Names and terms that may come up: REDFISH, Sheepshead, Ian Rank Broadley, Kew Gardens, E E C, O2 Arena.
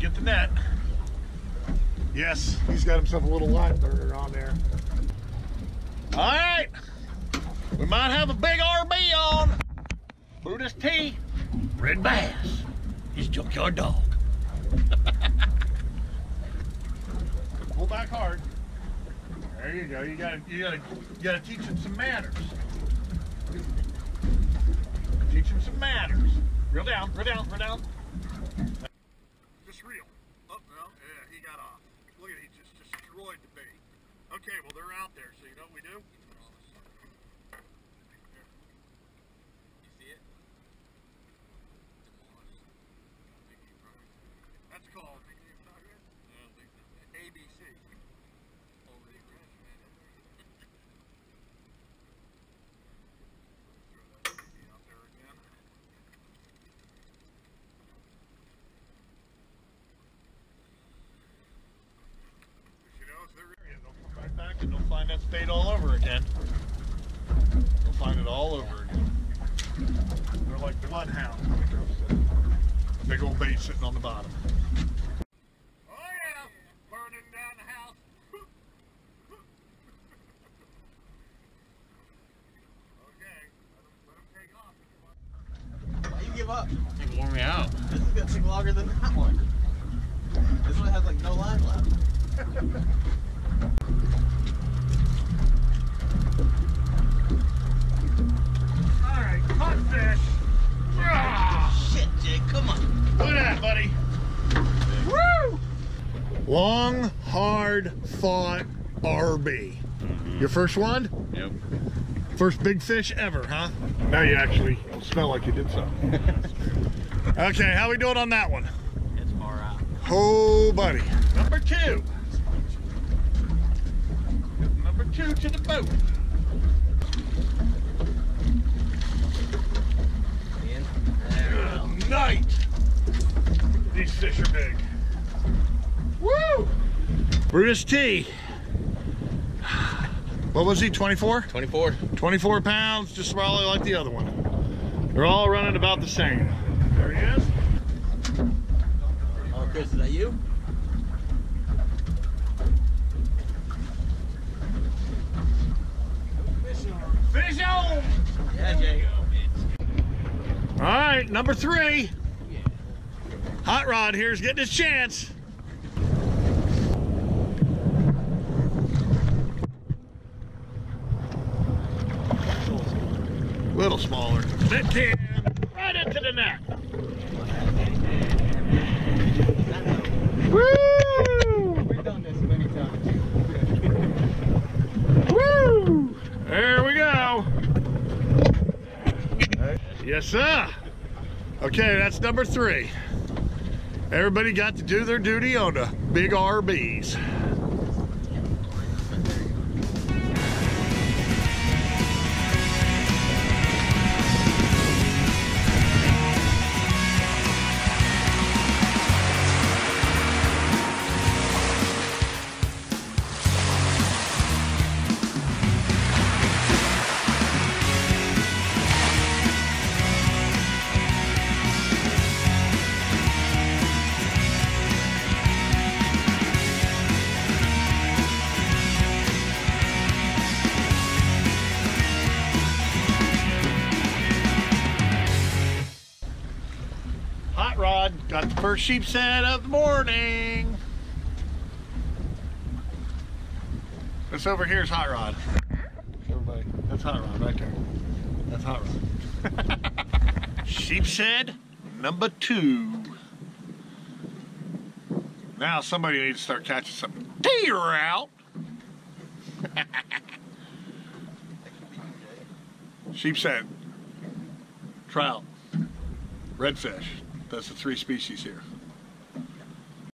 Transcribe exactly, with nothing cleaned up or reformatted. and get the net. Yes, he's got himself a little line burner on there. All right, we might have a big R B on. Brutus T, Red Bass, his junkyard dog. Pull back hard. There you go. You gotta, you gotta, you gotta teach him some manners. Teach him some manners. Reel down, reel down, reel down. Just reel. Oh no, yeah, he got off. Look at it, he just destroyed the bait. Okay, well they're out there, so you know what we do? And they'll find that spade all over again. They'll find it all over again. They're like bloodhounds when it comes to a big old bait sitting on the bottom. Oh yeah, burning down the house. Okay, let them, let them take off. Why you give up? It wore me out. This is gonna take longer than that one. This one has like no line left. Long, hard fought R B. Mm-hmm. Your first one? Yep. First big fish ever, huh? Now you actually smell like you did something. Okay, how we doing on that one? It's far out. Oh, buddy. Number two. Number two to the boat. In. There we go. Good night. These fish are big. Woo! Brutus T. What was he, twenty-four? twenty-four. twenty-four pounds, just probably like the other one. They're all running about the same. There he is. Oh, Chris, is that you? Fish on. Fish on! Yeah, Jay. All right, number three. Hot Rod here's getting his chance. Little smaller. Net ten, right into the net. Woo! We've done this many times. Woo! There we go. Yes, sir. Okay, that's number three. Everybody got to do their duty on the big R Bs. Got the first sheep's head of the morning. This over here is Hot Rod. Everybody, that's Hot Rod right there. That's Hot Rod. Sheep's head number two. Now somebody needs to start catching some deer out. Sheep's head, trout, redfish. That's the three species here.